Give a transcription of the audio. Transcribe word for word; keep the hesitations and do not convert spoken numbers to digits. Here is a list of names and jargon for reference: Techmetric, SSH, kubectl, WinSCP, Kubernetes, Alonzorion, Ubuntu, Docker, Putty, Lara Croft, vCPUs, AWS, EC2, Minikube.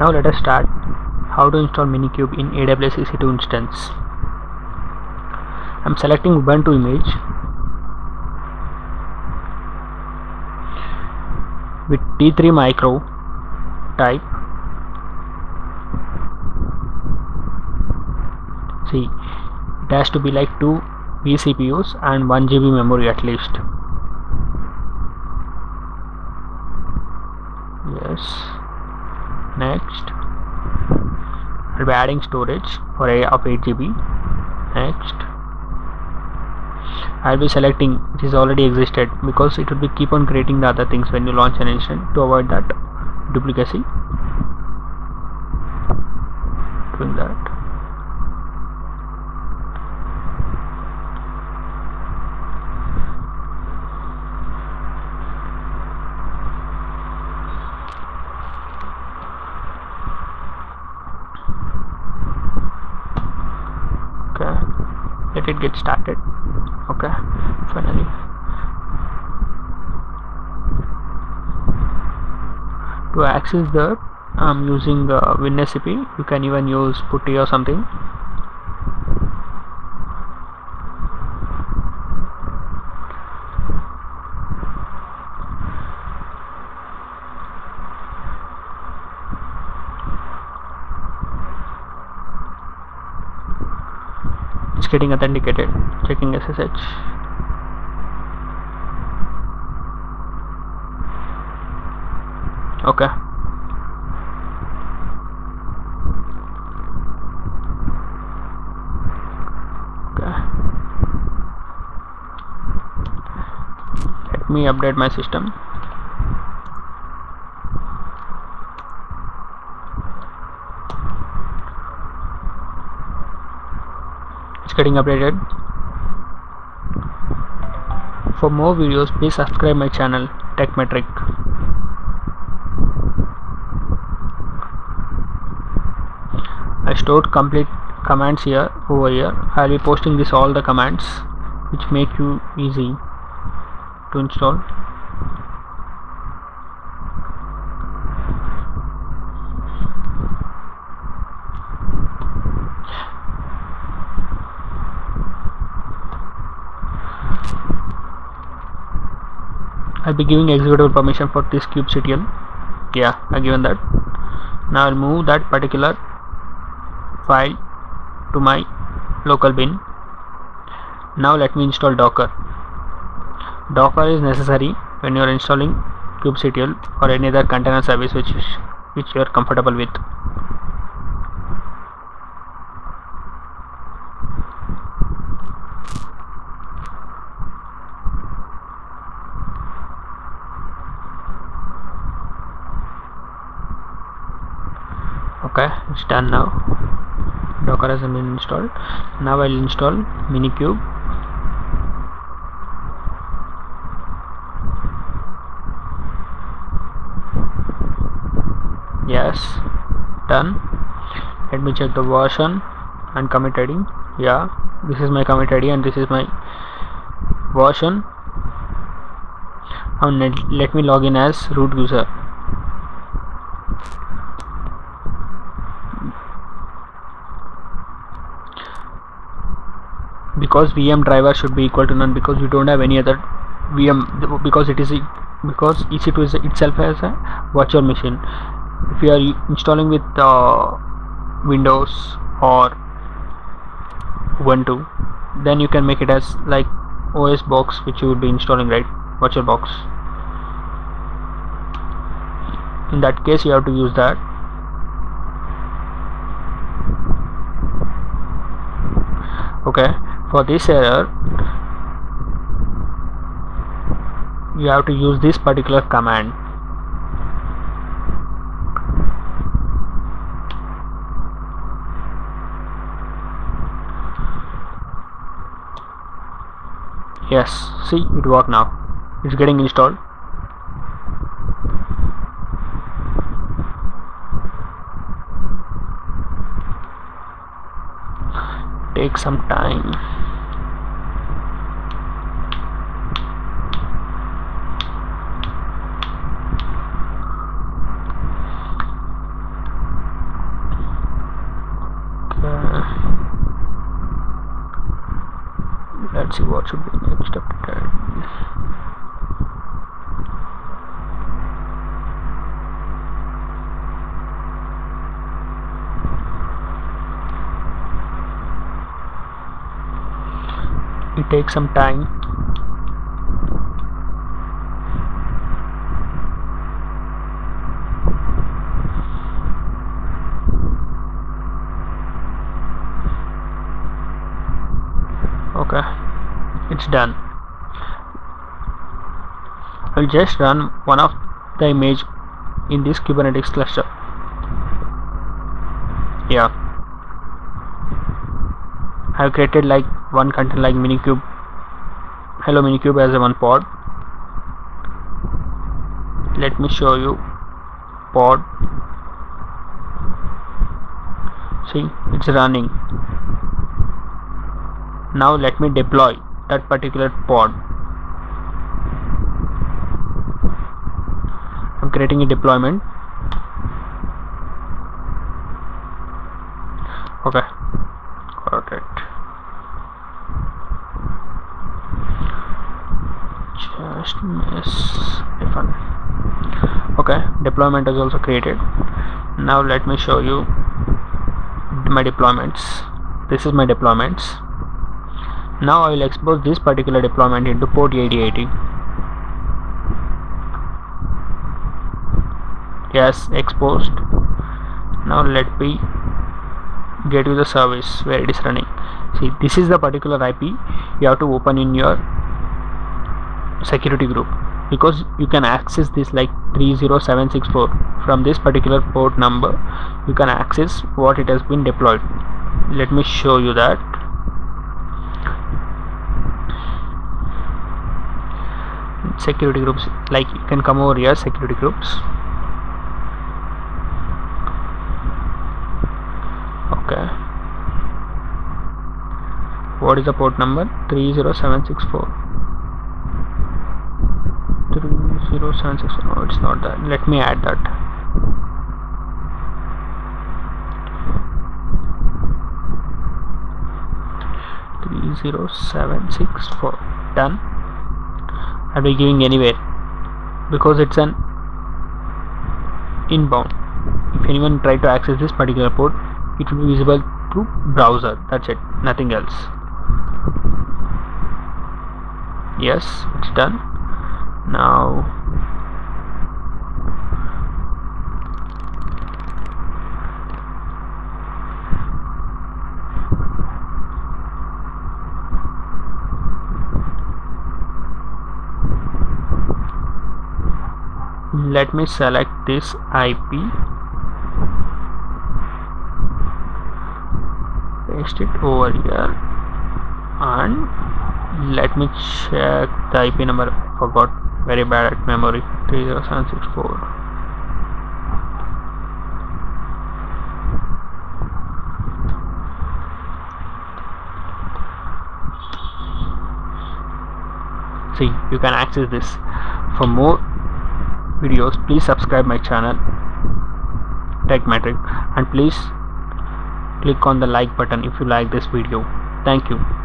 Now let us start how to install Minikube in A W S E C two instance. I'm selecting Ubuntu image with T three micro type. See, it has to be like two vCPUs and one G B memory at least. Yes, next I'll be adding storage for a of eight G B. Next I'll be selecting it is already existed, because it will be keep on creating the other things when you launch an instance, to avoid that duplicacy. Doing that. Let it get started. Okay, finally to access that I'm using the WinSCP. You can even use Putty or something. Getting authenticated, checking S S H. Okay, okay, let me update my system. Getting updated. For more videos, please subscribe my channel Techmetric. I stored complete commands here over here. I'll be posting this all the commands which make you easy to install. I'll be giving executable permission for this kubectl. Yeah, I've given that. Now I'll move that particular file to my local bin. Now let me install Docker. Docker is necessary when you are installing kubectl or any other container service which is, which you are comfortable with. Okay, it's done now. Docker has been installed. Now I'll install Minikube. Yes, done. Let me check the version and commit I D. Yeah, this is my commit I D and this is my version. Now let me log in as root user. Because V M driver should be equal to none, because we don't have any other V M, because it is because E C two is itself as a virtual machine. If you are installing with uh, Windows or Ubuntu, then you can make it as like O S box which you would be installing, right? Virtual box. In that case, you have to use that. Okay. For this error, you have to use this particular command. Yes, see, it worked now. It's getting installed. Take some time. see what should be next after this. It takes some time. Okay, it's done. I'll just run one of the image in this Kubernetes cluster. Yeah, I've created like one content like Minikube, hello Minikube as a one pod. Let me show you pod. See, it's running. Now let me deploy that particular pod. I'm creating a deployment. Okay, got it. Just miss different. Okay, deployment is also created. Now let me show you my deployments. This is my deployments. Now I will expose this particular deployment into port eighty eighty. Yes, exposed. Now let me get you the service where it is running. See, this is the particular I P you have to open in your security group, because you can access this like three zero seven six four from this particular port number. You can access what it has been deployed. Let me show you that. Security groups, like you can come over here, security groups. Okay, what is the port number? three zero seven six four. Zero seven six. No, it's not that. Let me add that. three zero seven six four. Done. I'll be giving anywhere because it's an inbound. If anyone try to access this particular port, it will be visible through browser. That's it. Nothing else. Yes, it's done. Now let me select this I P, paste it over here, and let me check the I P number. I forgot. Very bad at memory. Three zero seven six four. See, you can access this. For more videos, please subscribe my channel Techmetric, and please click on the like button if you like this video. Thank you.